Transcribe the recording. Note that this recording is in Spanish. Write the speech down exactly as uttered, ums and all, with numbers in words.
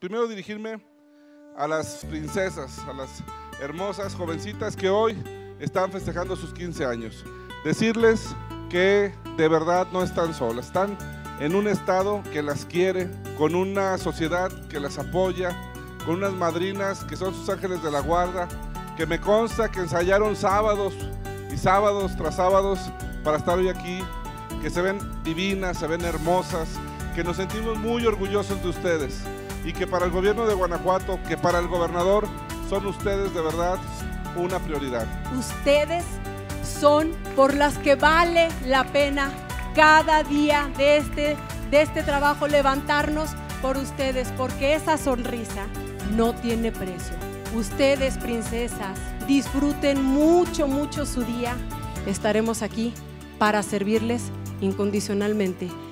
Primero dirigirme a las princesas, a las hermosas jovencitas que hoy están festejando sus quince años. Decirles que de verdad no están solas, están en un estado que las quiere, con una sociedad que las apoya, con unas madrinas que son sus ángeles de la guarda, que me consta que ensayaron sábados y sábados tras sábados para estar hoy aquí, que se ven divinas, se ven hermosas, que nos sentimos muy orgullosos de ustedes y que para el gobierno de Guanajuato, que para el gobernador, son ustedes de verdad una prioridad. Ustedes son por las que vale la pena cada día de este, de este trabajo levantarnos por ustedes, porque esa sonrisa no tiene precio. Ustedes, princesas, disfruten mucho, mucho su día. Estaremos aquí para servirles incondicionalmente.